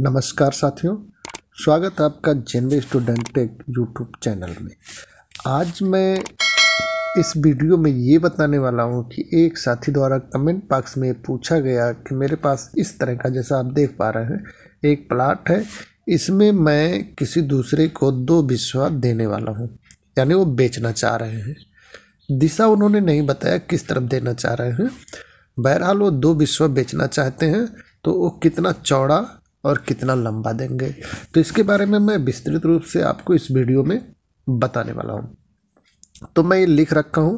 नमस्कार साथियों, स्वागत है आपका jnv student tech YouTube channel में। आज मैं इस वीडियो में ये बताने वाला हूँ कि एक साथी द्वारा कमेंट बॉक्स में पूछा गया कि मेरे पास इस तरह का, जैसा आप देख पा रहे हैं, एक प्लाट है। इसमें मैं किसी दूसरे को 2 बिस्वा देने वाला हूँ, यानी वो बेचना चाह रहे हैं। दिशा उन्होंने नहीं बताया किस तरफ देना चाह रहे हैं। बहरहाल वो 2 बिस्वा बेचना चाहते हैं, तो वो कितना चौड़ा और कितना लंबा देंगे, तो इसके बारे में मैं विस्तृत रूप से आपको इस वीडियो में बताने वाला हूं। तो मैं ये लिख रखा हूं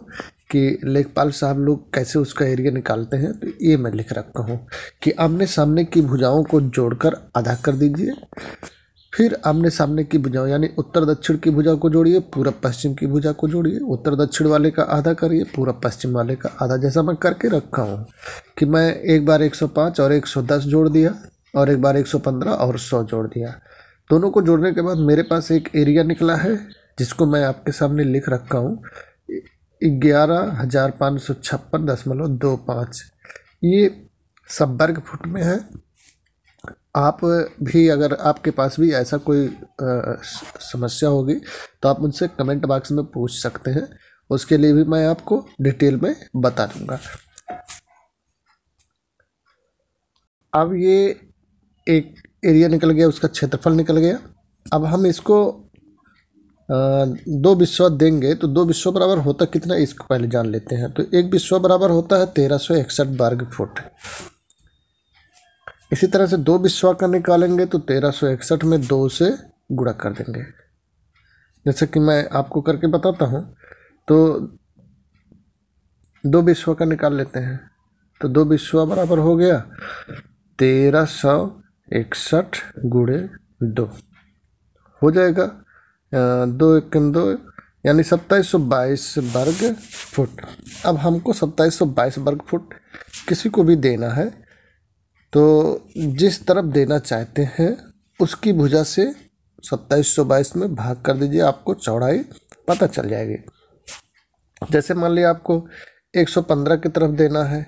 कि लेखपाल साहब लोग कैसे उसका एरिया निकालते हैं, तो ये मैं लिख रखा हूं कि आमने सामने की भुजाओं को जोड़कर आधा कर दीजिए। फिर आमने सामने की भुजाओं यानी उत्तर दक्षिण की भुजा को जोड़िए, पूरब पश्चिम की भुजा को जोड़िए। उत्तर दक्षिण वाले का आधा करिए, पूरब पश्चिम वाले का आधा। जैसा मैं करके रखा हूँ कि मैं एक बार 105 और 110 जोड़ दिया और एक बार 115 और 100 जोड़ दिया। दोनों को जोड़ने के बाद मेरे पास एक एरिया निकला है, जिसको मैं आपके सामने लिख रखा हूँ 11,556.25। ये सब वर्ग फुट में है। आप भी, अगर आपके पास भी ऐसा कोई समस्या होगी तो आप मुझसे कमेंट बॉक्स में पूछ सकते हैं। उसके लिए भी मैं आपको डिटेल में बता दूंगा। अब ये एक एरिया निकल गया, उसका क्षेत्रफल निकल गया। अब हम इसको 2 बिस्वा देंगे, तो 2 बिस्वा बराबर होता कितना, इसको पहले जान लेते हैं। तो 1 बिस्वा बराबर होता है 1361 वर्ग फुट। इसी तरह से 2 बिस्वा का निकालेंगे तो 1361 में 2 से गुणा कर देंगे, जैसे कि मैं आपको करके बताता हूँ। तो 2 बिस्वा का निकाल लेते हैं, तो 2 बिस्वा बराबर हो गया 1361 गुणे 2 हो जाएगा 2 1 2, यानी 2722 वर्ग फुट। अब हमको 2722 वर्ग फुट किसी को भी देना है, तो जिस तरफ देना चाहते हैं उसकी भुजा से 2722 में भाग कर दीजिए, आपको चौड़ाई पता चल जाएगी। जैसे मान लिया आपको 115 की तरफ देना है,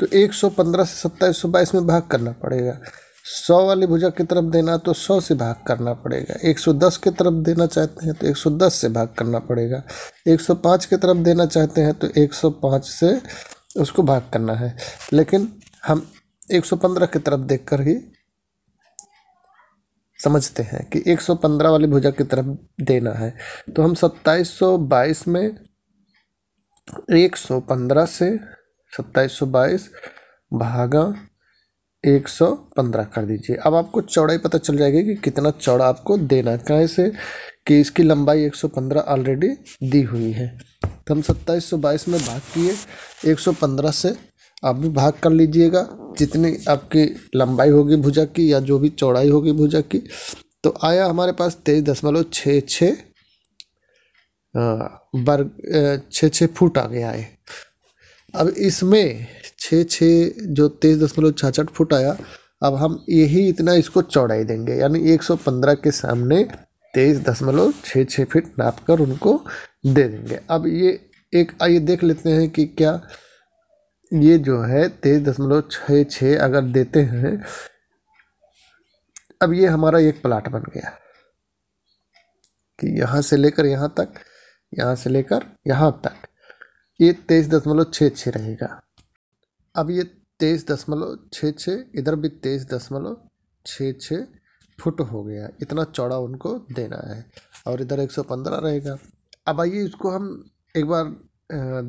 तो 115 से 2722 में भाग करना पड़ेगा। 100 वाली भुजा की तरफ देना तो 100 से भाग करना पड़ेगा। 110 की तरफ देना चाहते हैं तो 110 से भाग करना पड़ेगा। 105 की तरफ देना चाहते हैं तो 105 से उसको भाग करना है। लेकिन हम 115 की तरफ देखकर ही समझते हैं कि 115 वाली भुजा की तरफ देना है, तो हम 2722 में 115 से 2722 भागा 115 कर दीजिए। अब आपको चौड़ाई पता चल जाएगी कि कितना चौड़ा आपको देना, कहाँ से कि इसकी लंबाई 115 ऑलरेडी दी हुई है। तो हम 2722 में भाग किए, 115 से आप भी भाग कर लीजिएगा, जितनी आपकी लंबाई होगी भुजा की या जो भी चौड़ाई होगी भुजा की। तो आया हमारे पास 23.66 वर्ग 6 फुट आ गया है। अब इसमें 23.66 फुट आया। अब हम यही इतना इसको चौड़ाई देंगे, यानी 115 के सामने 23.66 फीट नाप कर उनको दे देंगे। अब ये एक आइए देख लेते हैं कि क्या ये जो है 23.66 अगर देते हैं। अब ये हमारा एक प्लाट बन गया कि यहाँ से लेकर यहाँ तक, यहाँ से लेकर यहाँ तक, ये 23.66 रहेगा। अब ये 23.66, इधर भी 23.66 फुट हो गया, इतना चौड़ा उनको देना है। और इधर 115 रहेगा। अब आइए इसको हम एक बार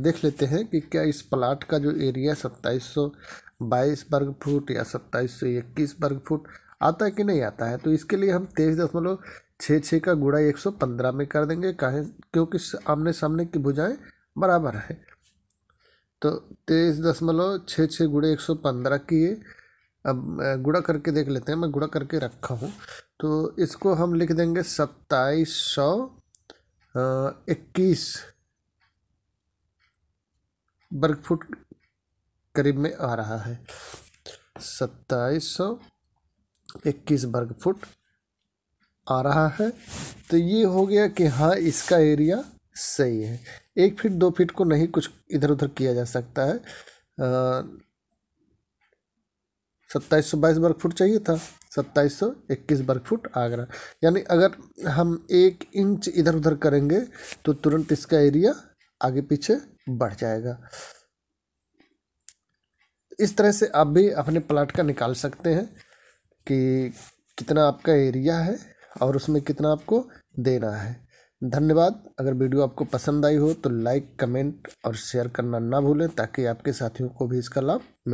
देख लेते हैं कि क्या इस प्लाट का जो एरिया 2722 वर्ग फुट या 2721 वर्ग फुट आता है कि नहीं आता है। तो इसके लिए हम 23.66 का गुणा 115 में कर देंगे, काहे क्योंकि आमने सामने की भुजाएँ बराबर है। तो 23.66 गुणे 115 किए। अब गुणा करके देख लेते हैं, मैं गुणा करके रखा हूँ। तो इसको हम लिख देंगे 2721 वर्ग फुट करीब में आ रहा है। 2721 वर्ग फुट आ रहा है। तो ये हो गया कि हाँ, इसका एरिया सही है। 1 फीट 2 फीट को नहीं, कुछ इधर उधर किया जा सकता है। 2722 वर्ग फुट चाहिए था, 2721 वर्ग फुट आगरा। यानी अगर हम 1 इंच इधर उधर करेंगे तो तुरंत इसका एरिया आगे पीछे बढ़ जाएगा। इस तरह से आप भी अपने प्लाट का निकाल सकते हैं कि कितना आपका एरिया है और उसमें कितना आपको देना है। धन्यवाद। अगर वीडियो आपको पसंद आई हो तो लाइक, कमेंट और शेयर करना ना भूलें ताकि आपके साथियों को भी इसका लाभ मिले।